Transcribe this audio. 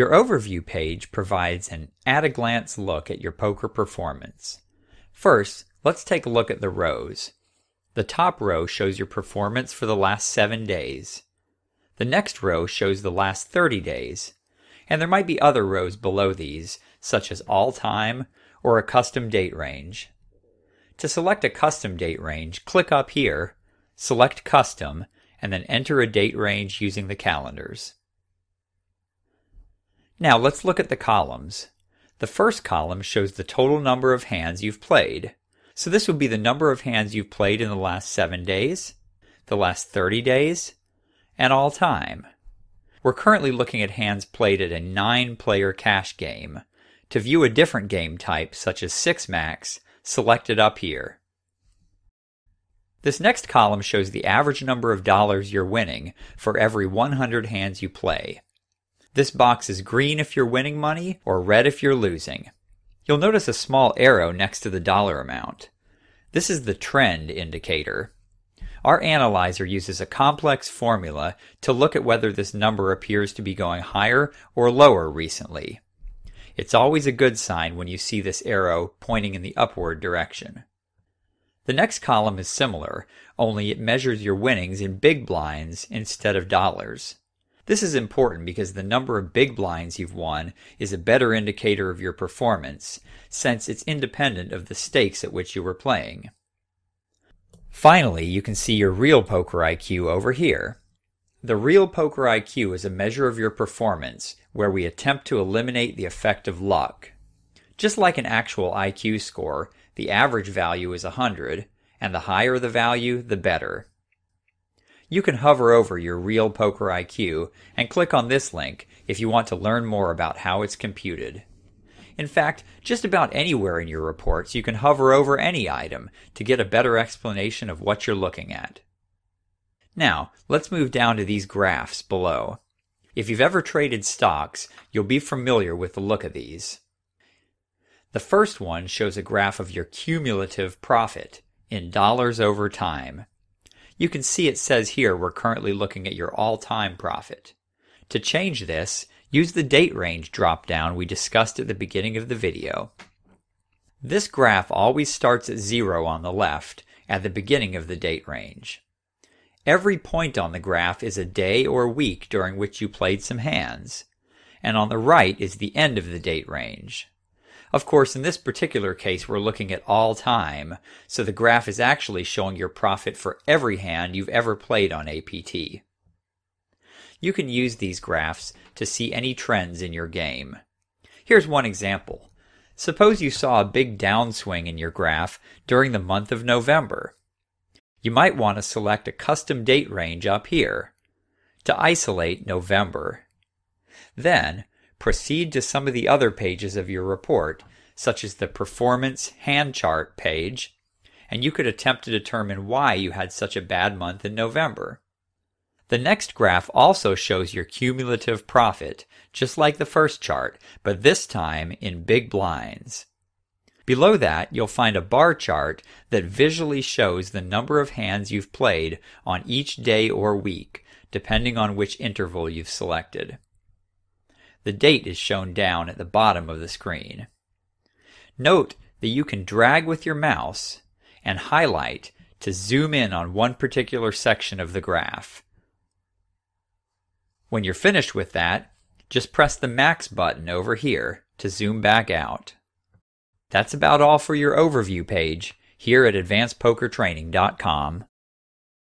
Your overview page provides an at-a-glance look at your poker performance. First, let's take a look at the rows. The top row shows your performance for the last 7 days. The next row shows the last 30 days. And there might be other rows below these, such as all-time or a custom date range. To select a custom date range, click up here, select Custom, and then enter a date range using the calendars. Now let's look at the columns. The first column shows the total number of hands you've played. So this would be the number of hands you've played in the last 7 days, the last 30 days, and all time. We're currently looking at hands played at a 9-player cash game. To view a different game type, such as 6-max, select it up here. This next column shows the average number of dollars you're winning for every 100 hands you play. This box is green if you're winning money, or red if you're losing. You'll notice a small arrow next to the dollar amount. This is the trend indicator. Our analyzer uses a complex formula to look at whether this number appears to be going higher or lower recently. It's always a good sign when you see this arrow pointing in the upward direction. The next column is similar, only it measures your winnings in big blinds instead of dollars. This is important because the number of big blinds you've won is a better indicator of your performance, since it's independent of the stakes at which you were playing. Finally, you can see your Real Poker IQ over here. The Real Poker IQ is a measure of your performance, where we attempt to eliminate the effect of luck. Just like an actual IQ score, the average value is 100, and the higher the value, the better. You can hover over your Real Poker IQ and click on this link if you want to learn more about how it's computed. In fact, just about anywhere in your reports you can hover over any item to get a better explanation of what you're looking at. Now, let's move down to these graphs below. If you've ever traded stocks, you'll be familiar with the look of these. The first one shows a graph of your cumulative profit in dollars over time. You can see it says here we're currently looking at your all-time profit. To change this, use the date range drop-down we discussed at the beginning of the video. This graph always starts at 0 on the left, at the beginning of the date range. Every point on the graph is a day or week during which you played some hands, and on the right is the end of the date range. Of course, in this particular case, we're looking at all time, so the graph is actually showing your profit for every hand you've ever played on APT. You can use these graphs to see any trends in your game. Here's one example. Suppose you saw a big downswing in your graph during the month of November. You might want to select a custom date range up here to isolate November. Then, proceed to some of the other pages of your report, such as the Performance Hand Chart page, and you could attempt to determine why you had such a bad month in November. The next graph also shows your cumulative profit, just like the first chart, but this time in big blinds. Below that, you'll find a bar chart that visually shows the number of hands you've played on each day or week, depending on which interval you've selected. The date is shown down at the bottom of the screen. Note that you can drag with your mouse and highlight to zoom in on one particular section of the graph. When you're finished with that, just press the max button over here to zoom back out. That's about all for your overview page here at AdvancedPokerTraining.com.